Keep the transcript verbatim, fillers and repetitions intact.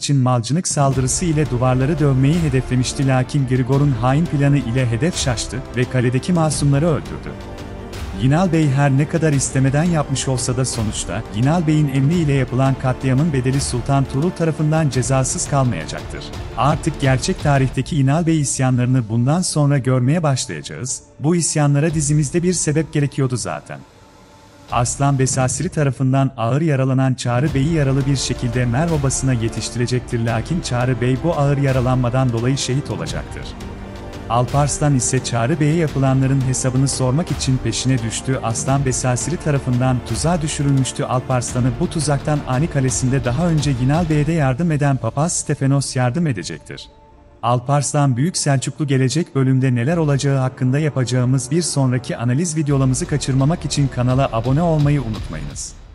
için malcınık saldırısı ile duvarları dövmeyi hedeflemişti, lakin Grigor'un hain planı ile hedef şaştı ve kaledeki masumları öldürdü. Yinal Bey her ne kadar istemeden yapmış olsa da sonuçta, Yinal Bey'in emriyle yapılan katliamın bedeli Sultan Turul tarafından cezasız kalmayacaktır. Artık gerçek tarihteki Yinal Bey isyanlarını bundan sonra görmeye başlayacağız, bu isyanlara dizimizde bir sebep gerekiyordu zaten. Aslan Besasiri tarafından ağır yaralanan Çağrı Bey'i yaralı bir şekilde Mer Obası'na yetiştirecektir, lakin Çağrı Bey bu ağır yaralanmadan dolayı şehit olacaktır. Alparslan ise Çağrı Bey'e yapılanların hesabını sormak için peşine düştü. Aslan Besasiri tarafından tuzağa düşürülmüştü. Alparslan'ı bu tuzaktan Ani Kalesi'nde daha önce Yinal Bey'e de yardım eden Papaz Stefanos yardım edecektir. Alparslan Büyük Selçuklu gelecek bölümde neler olacağı hakkında yapacağımız bir sonraki analiz videolarımızı kaçırmamak için kanala abone olmayı unutmayınız.